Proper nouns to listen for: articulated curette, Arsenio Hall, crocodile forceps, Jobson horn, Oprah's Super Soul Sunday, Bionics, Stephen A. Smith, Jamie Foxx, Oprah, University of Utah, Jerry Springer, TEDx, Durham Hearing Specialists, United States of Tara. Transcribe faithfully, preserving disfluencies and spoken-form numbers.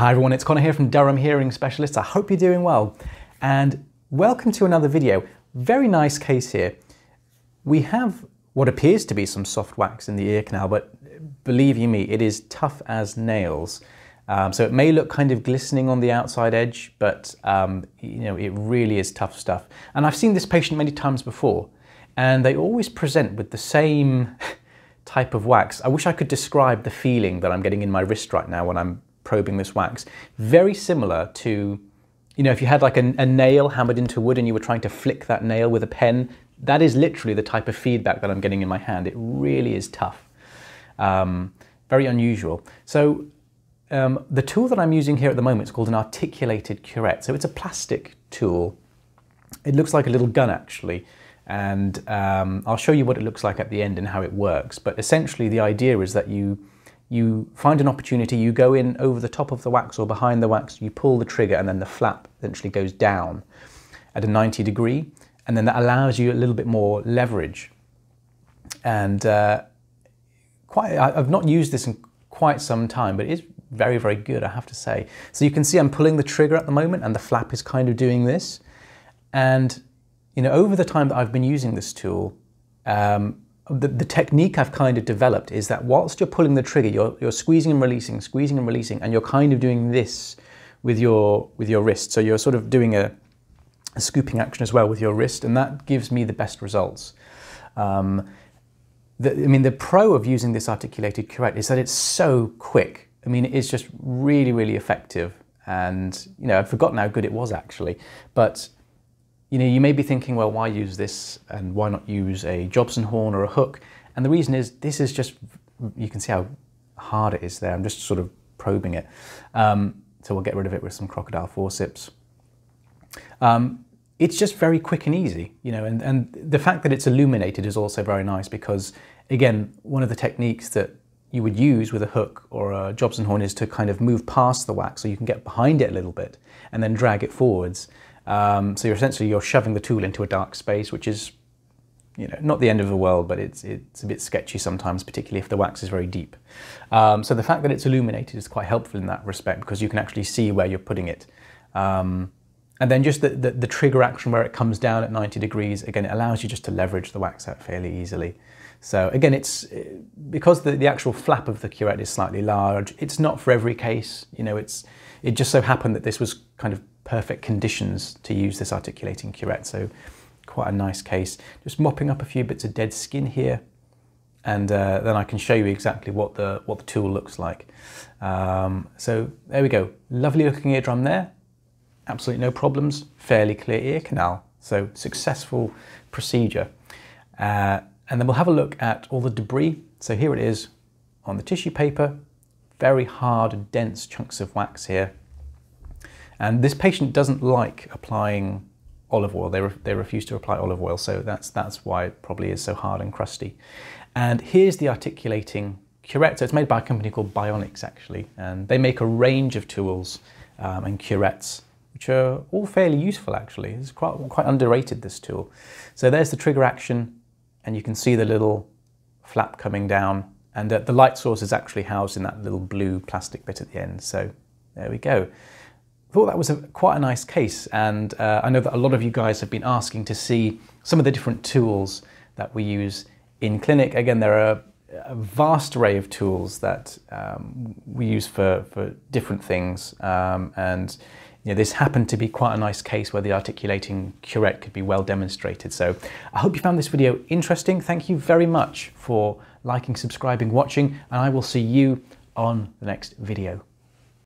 Hi everyone, it's Connor here from Durham Hearing Specialists. I hope you're doing well and welcome to another video. Very nice case here. We have what appears to be some soft wax in the ear canal, but believe you me, it is tough as nails. Um, so it may look kind of glistening on the outside edge, but um, you know, it really is tough stuff. And I've seen this patient many times before and they always present with the same type of wax. I wish I could describe the feeling that I'm getting in my wrist right now when I'm probing this wax. Very similar to, you know, if you had like a, a nail hammered into wood and you were trying to flick that nail with a pen, that is literally the type of feedback that I'm getting in my hand. It really is tough. Um, very unusual. So um, the tool that I'm using here at the moment is called an articulated curette. So it's a plastic tool. It looks like a little gun actually. And um, I'll show you what it looks like at the end and how it works. But essentially the idea is that you You find an opportunity, you go in over the top of the wax or behind the wax, you pull the trigger and then the flap eventually goes down at a ninety degree, and then that allows you a little bit more leverage. And uh, quite, I've not used this in quite some time, but it is very, very good, I have to say. So you can see I'm pulling the trigger at the moment and the flap is kind of doing this. And you know, over the time that I've been using this tool, um, The, the technique I've kind of developed is that whilst you're pulling the trigger, you're, you're squeezing and releasing, squeezing and releasing, and you're kind of doing this with your, with your wrist. So you're sort of doing a, a scooping action as well with your wrist, and that gives me the best results. Um, the, I mean, the pro of using this articulated curette is that it's so quick. I mean, it's just really, really effective. And, you know, I'd forgotten how good it was actually, but you know, you may be thinking, well, why use this and why not use a Jobson horn or a hook? And the reason is this is just, you can see how hard it is there. I'm just sort of probing it. Um, so we'll get rid of it with some crocodile forceps. Um, it's just very quick and easy, you know, and, and the fact that it's illuminated is also very nice because, again, one of the techniques that you would use with a hook or a Jobson horn is to kind of move past the wax so you can get behind it a little bit and then drag it forwards. Um, so you're essentially you're shoving the tool into a dark space, which is, you know, not the end of the world, but it's it's a bit sketchy sometimes, particularly if the wax is very deep. Um, so the fact that it's illuminated is quite helpful in that respect because you can actually see where you're putting it. Um, and then just the, the, the trigger action where it comes down at ninety degrees, again, it allows you just to leverage the wax out fairly easily. So again, it's because the, the actual flap of the curette is slightly large, it's not for every case. You know, it's it just so happened that this was kind of perfect conditions to use this articulating curette, so quite a nice case. Just mopping up a few bits of dead skin here, and uh, then I can show you exactly what the, what the tool looks like. Um, so there we go, lovely looking eardrum there, absolutely no problems, fairly clear ear canal, so successful procedure. Uh, And then we'll have a look at all the debris. So here it is on the tissue paper, very hard, dense chunks of wax here. And this patient doesn't like applying olive oil. They, re they refuse to apply olive oil. So that's, that's why it probably is so hard and crusty. And here's the articulating curette. So it's made by a company called Bionics actually. And they make a range of tools um, and curettes, which are all fairly useful actually. It's quite, quite underrated, this tool. So there's the trigger action. And you can see the little flap coming down, and the light source is actually housed in that little blue plastic bit at the end. So there we go. I thought that was a, quite a nice case, and uh, I know that a lot of you guys have been asking to see some of the different tools that we use in clinic. Again, there are a vast array of tools that um, we use for, for different things, um, and you know, this happened to be quite a nice case where the articulating curette could be well demonstrated. So I hope you found this video interesting. Thank you very much for liking, subscribing, watching, and I will see you on the next video.